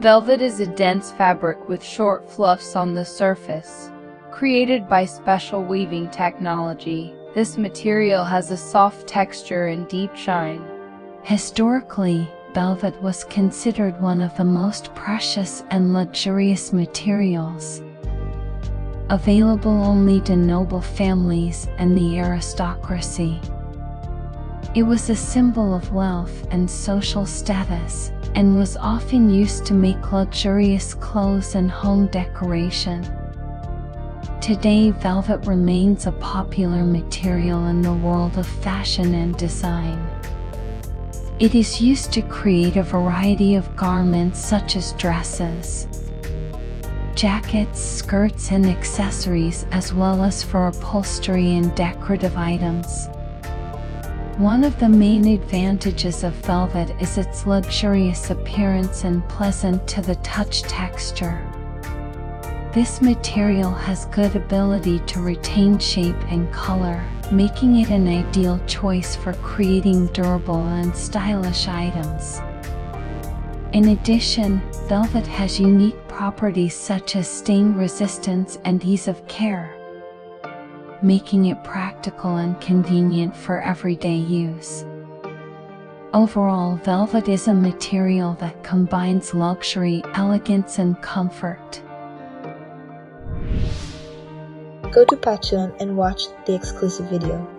Velvet is a dense fabric with short fluffs on the surface. Created by special weaving technology, this material has a soft texture and deep shine. Historically, velvet was considered one of the most precious and luxurious materials, available only to noble families and the aristocracy. It was a symbol of wealth and social status, and was often used to make luxurious clothes and home decoration. Today, velvet remains a popular material in the world of fashion and design. It is used to create a variety of garments such as dresses, jackets, skirts, and accessories, as well as for upholstery and decorative items. One of the main advantages of velvet is its luxurious appearance and pleasant to the touch texture. This material has good ability to retain shape and color, making it an ideal choice for creating durable and stylish items. In addition, velvet has unique properties such as stain resistance and ease of care, making it practical and convenient for everyday use. Overall, velvet is a material that combines luxury, elegance, and comfort. Go to Patreon and watch the exclusive video.